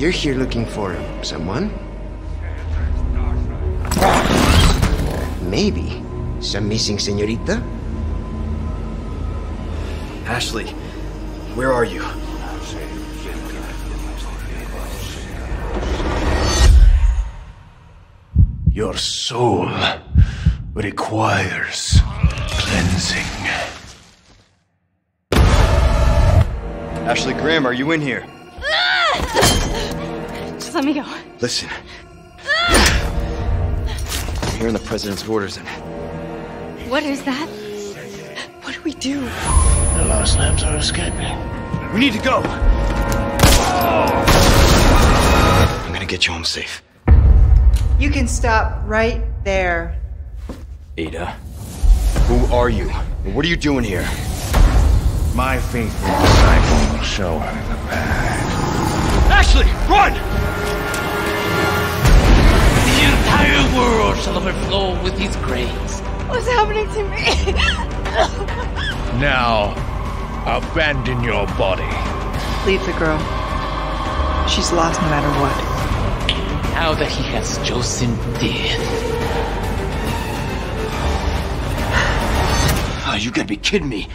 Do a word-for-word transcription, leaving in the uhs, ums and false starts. You're here looking for someone? Maybe some missing señorita? Ashley, where are you? Your soul requires cleansing. Ashley Graham, are you in here? Just let me go. Listen. I'm hearing the president's orders and... What is that? What do we do? The last lambs are escaping. We need to go! Oh. I'm gonna get you home safe. You can stop right there. Ada, who are you? What are you doing here? My faithful disciple will show her the path. Ashley, run! The entire world shall overflow with his grace. What's happening to me? Now, abandon your body. Leave the girl. She's lost no matter what. Now that he has chosen death. Oh, you gotta be kidding me.